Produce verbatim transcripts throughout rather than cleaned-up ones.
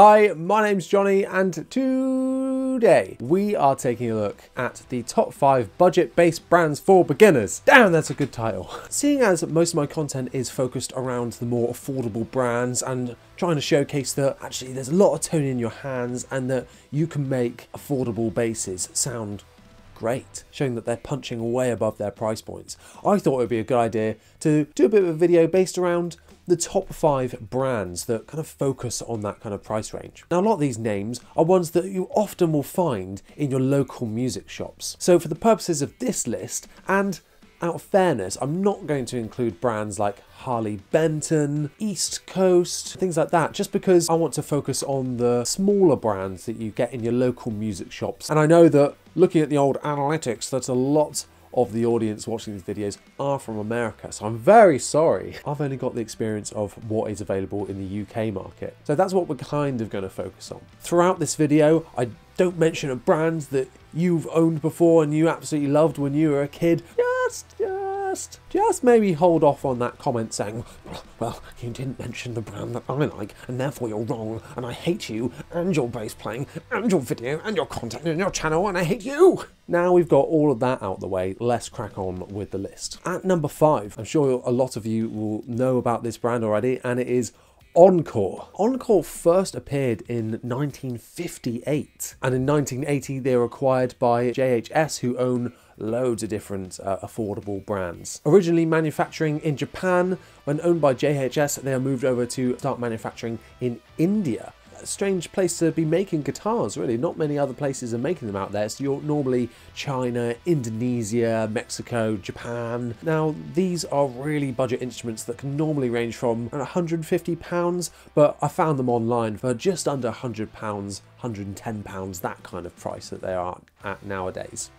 Hi, my name's Johnny, and today we are taking a look at the top five budget-based brands for beginners. Damn, that's a good title. Seeing as most of my content is focused around the more affordable brands and trying to showcase that actually there's a lot of tone in your hands and that you can make affordable bases sound great, showing that they're punching way above their price points, I thought it would be a good idea to do a bit of a video based around the top five brands that kind of focus on that kind of price range. Now, a lot of these names are ones that you often will find in your local music shops. So for the purposes of this list, and out of fairness, I'm not going to include brands like Harley Benton, East Coast, things like that, just because I want to focus on the smaller brands that you get in your local music shops. And I know that looking at the old analytics, that's a lot of the audience watching these videos are from America, so I'm very sorry. I've only got the experience of what is available in the U K market. So that's what we're kind of going to focus on. Throughout this video, I don't mention a brand that you've owned before and you absolutely loved when you were a kid. Just, just, just maybe hold off on that comment saying, well, you didn't mention the brand that I like, and therefore you're wrong, and I hate you, and your bass playing, and your video, and your content, and your channel, and I hate you. Now we've got all of that out the way, let's crack on with the list. At number five, I'm sure a lot of you will know about this brand already, and it is Encore. Encore first appeared in nineteen fifty-eight, and in nineteen eighty they were acquired by J H S, who own loads of different uh, affordable brands. Originally manufacturing in Japan, when owned by J H S, they are moved over to start manufacturing in India. A strange place to be making guitars, really. Not many other places are making them out there. So you're normally China, Indonesia, Mexico, Japan. Now, these are really budget instruments that can normally range from a hundred and fifty pounds, but I found them online for just under a hundred pounds, a hundred and ten pounds, that kind of price that they are at nowadays.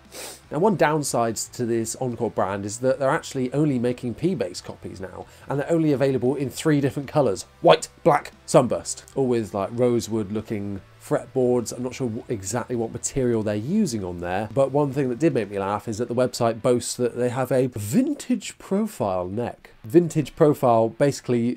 Now, one downside to this Encore brand is that they're actually only making P-Bass copies now, and they're only available in three different colours: white, black, sunburst. All with like rosewood looking fretboards. I'm not sure exactly what material they're using on there, but one thing that did make me laugh is that the website boasts that they have a vintage profile neck. Vintage profile basically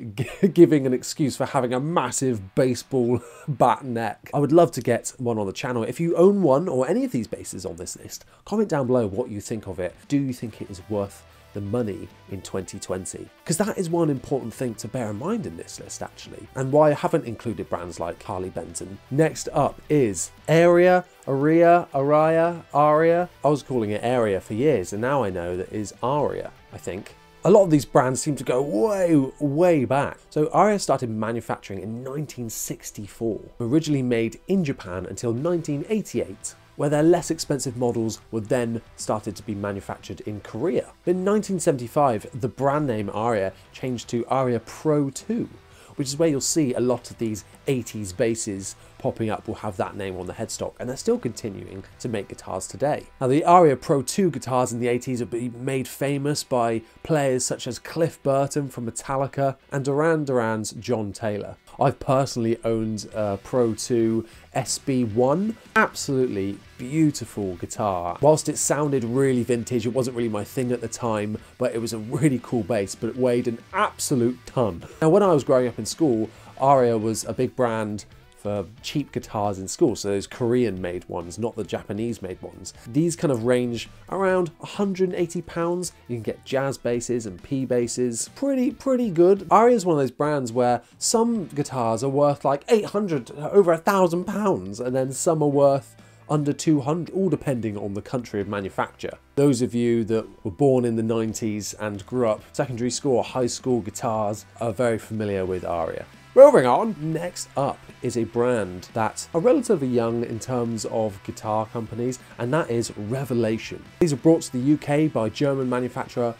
giving an excuse for having a massive baseball bat neck. I would love to get one on the channel. If you own one or any of these bases on this list, comment down below what you think of it. Do you think it is worth the money in twenty twenty? Because that is one important thing to bear in mind in this list, actually, and why I haven't included brands like Harley Benton. Next up is Aria, Aria, Aria, Aria. I was calling it Aria for years, and now I know that is Aria, I think. A lot of these brands seem to go way, way back. So Aria started manufacturing in nineteen sixty-four, originally made in Japan until nineteen eighty-eight. Where their less expensive models were then started to be manufactured in Korea. In nineteen seventy-five, the brand name Aria changed to Aria Pro two, which is where you'll see a lot of these eighties basses popping up will have that name on the headstock, and they're still continuing to make guitars today. Now, the Aria Pro two guitars in the eighties have been made famous by players such as Cliff Burton from Metallica and Duran Duran's John Taylor. I've personally owned a Pro two S B one. Absolutely beautiful guitar. Whilst it sounded really vintage, it wasn't really my thing at the time, but it was a really cool bass, but it weighed an absolute ton. Now, when I was growing up in school, Aria was a big brand for cheap guitars in school, so those Korean made ones, not the Japanese made ones. These kind of range around a hundred and eighty pounds. You can get jazz basses and P basses. Pretty, pretty good. Aria is one of those brands where some guitars are worth like eight hundred, over a thousand pounds, and then some are worth under two hundred, all depending on the country of manufacture. Those of you that were born in the nineties and grew up secondary school or high school guitars are very familiar with Aria. Moving on, next up is a brand that are relatively young in terms of guitar companies, and that is Revelation. These are brought to the U K by German manufacturer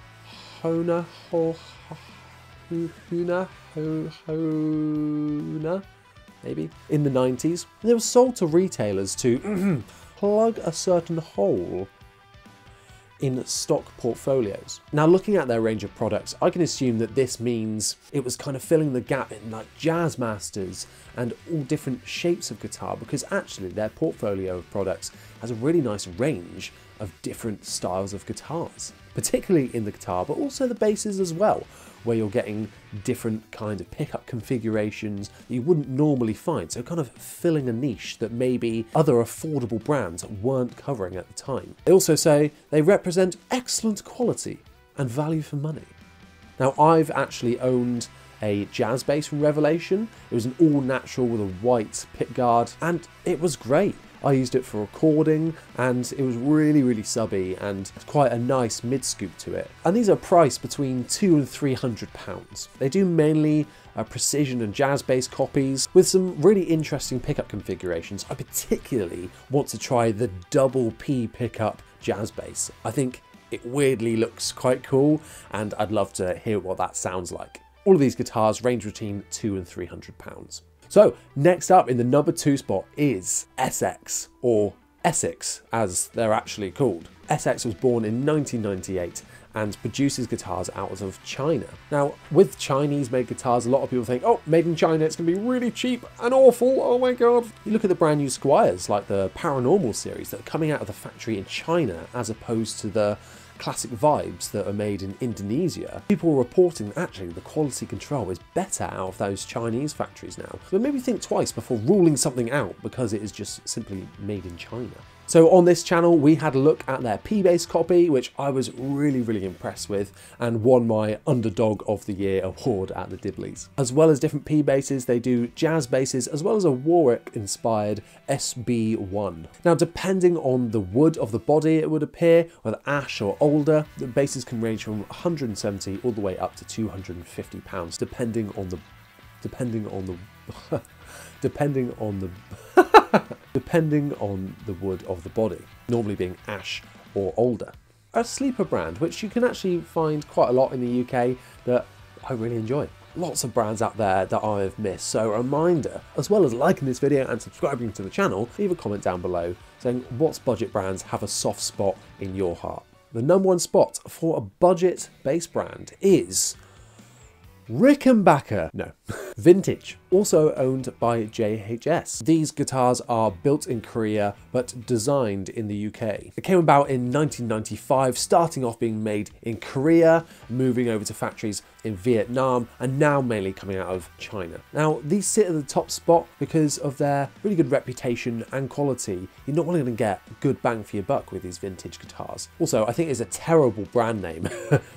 Hohner, Hohner, Hohner, maybe, in the nineties. And they were sold to retailers to plug a certain hole in stock portfolios. Now, looking at their range of products, I can assume that this means it was kind of filling the gap in like jazz masters and all different shapes of guitar, because actually their portfolio of products has a really nice range of different styles of guitars, particularly in the guitar, but also the basses as well, where you're getting different kinds of pickup configurations that you wouldn't normally find, so kind of filling a niche that maybe other affordable brands weren't covering at the time. They also say they represent excellent quality and value for money. Now, I've actually owned a jazz bass from Revelation. It was an all-natural with a white pick guard, and it was great. I used it for recording, and it was really, really subby and quite a nice mid-scoop to it. And these are priced between two and three hundred pounds. They do mainly uh, precision and jazz bass copies with some really interesting pickup configurations. I particularly want to try the double P pickup jazz bass. I think it weirdly looks quite cool, and I'd love to hear what that sounds like. All of these guitars range between two and three hundred pounds. So next up in the number two spot is S X, or Essex as they're actually called. S X was born in nineteen ninety-eight and produces guitars out of China. Now, with Chinese made guitars, a lot of people think, oh, made in China, it's gonna be really cheap and awful, oh my God. You look at the brand new Squires, like the Paranormal series, that are coming out of the factory in China, as opposed to the classic vibes that are made in Indonesia. People are reporting that actually the quality control is better out of those Chinese factories now. So maybe think twice before ruling something out because it is just simply made in China. So on this channel, we had a look at their P-Bass copy, which I was really, really impressed with and won my Underdog of the Year award at the Dibleys. As well as different P-Basses, they do jazz basses, as well as a Warwick-inspired S B one. Now, depending on the wood of the body, it would appear, whether ash or older, the basses can range from one hundred and seventy all the way up to two hundred and fifty pounds, depending on the... depending on the... depending on the... depending on the wood of the body, normally being ash or older. A sleeper brand, which you can actually find quite a lot in the U K, that I really enjoy. Lots of brands out there that I've missed, so a reminder, as well as liking this video and subscribing to the channel, leave a comment down below saying what budget brands have a soft spot in your heart. The number one spot for a budget bass brand is Rickenbacker, no, Vintage, also owned by J H S. These guitars are built in Korea, but designed in the U K. They came about in nineteen ninety-five, starting off being made in Korea, moving over to factories in Vietnam, and now mainly coming out of China. Now, these sit at the top spot because of their really good reputation and quality. You're not only gonna get good bang for your buck with these Vintage guitars. Also, I think it's a terrible brand name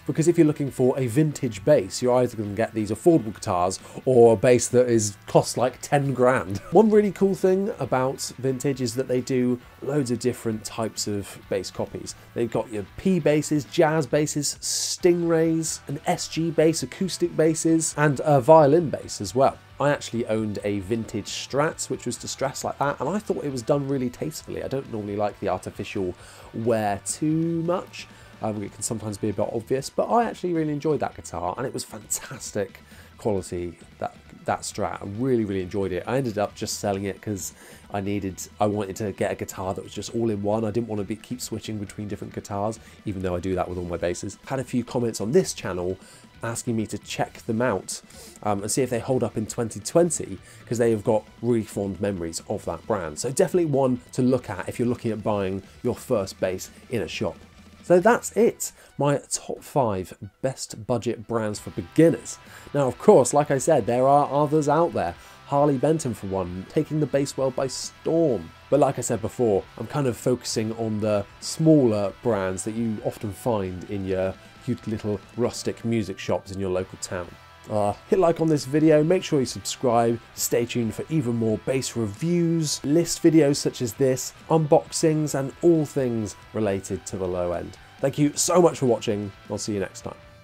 because if you're looking for a vintage bass, you're either gonna get these affordable guitars or a bass that is cost like ten grand. One really cool thing about Vintage is that they do loads of different types of bass copies. They've got your P basses, jazz basses, stingrays, an S G bass, acoustic basses, and a violin bass as well. I actually owned a Vintage Strat, which was distressed like that, and I thought it was done really tastefully. I don't normally like the artificial wear too much. Um, it can sometimes be a bit obvious, but I actually really enjoyed that guitar, and it was fantastic quality, that that Strat. I really, really enjoyed it. I ended up just selling it because I needed, I wanted to get a guitar that was just all in one. I didn't want to be, keep switching between different guitars, even though I do that with all my basses. Had a few comments on this channel asking me to check them out um, and see if they hold up in twenty twenty, because they have got really fond memories of that brand. So definitely one to look at if you're looking at buying your first bass in a shop. So that's it, my top five best budget brands for beginners. Now, of course, like I said, there are others out there. Harley Benton, for one, taking the bass world by storm. But like I said before, I'm kind of focusing on the smaller brands that you often find in your cute little rustic music shops in your local town. Uh, hit like on this video, make sure you subscribe, stay tuned for even more bass reviews, list videos such as this, unboxings, and all things related to the low end. Thank you so much for watching, I'll see you next time.